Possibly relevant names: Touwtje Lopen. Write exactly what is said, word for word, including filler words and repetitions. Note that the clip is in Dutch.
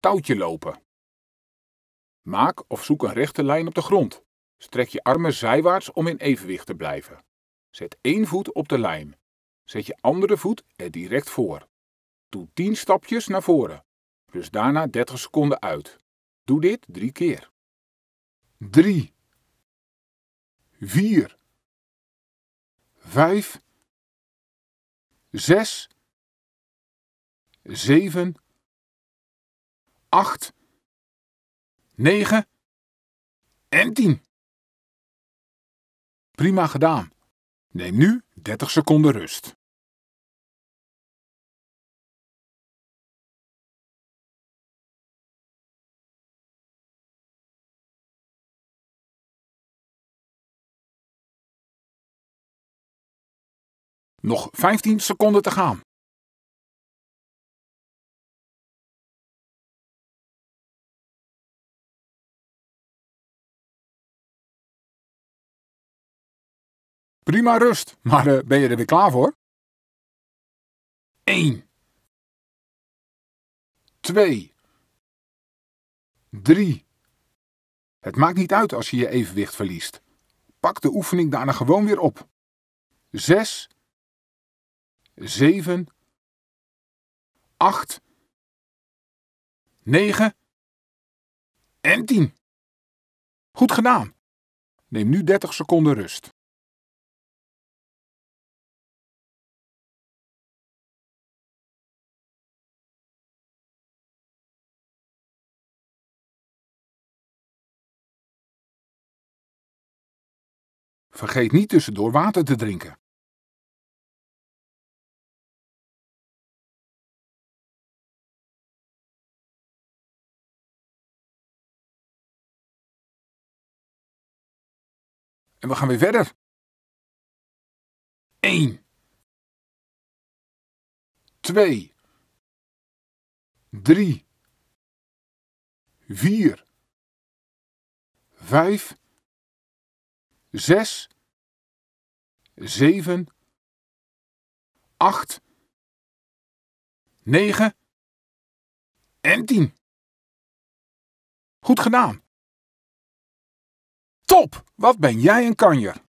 touwtje lopen. Maak of zoek een rechte lijn op de grond. Strek je armen zijwaarts om in evenwicht te blijven. Zet één voet op de lijn. Zet je andere voet er direct voor. Doe tien stapjes naar voren. Dus daarna dertig seconden uit. Doe dit drie keer. drie. vier. vijf. zes. zeven. acht. negen. En tien. Prima gedaan. Neem nu dertig seconden rust. Nog vijftien seconden te gaan. Prima rust, maar uh, ben je er weer klaar voor? één. twee. drie. Het maakt niet uit als je je evenwicht verliest. Pak de oefening daarna gewoon weer op. zes. zeven. acht. negen. En tien. Goed gedaan. Neem nu dertig seconden rust. Vergeet niet tussendoor water te drinken. En we gaan weer verder. één. twee. drie. vier. vijf. zes. zeven. acht. negen. En tien. Goed gedaan. Top! Wat ben jij een kanjer!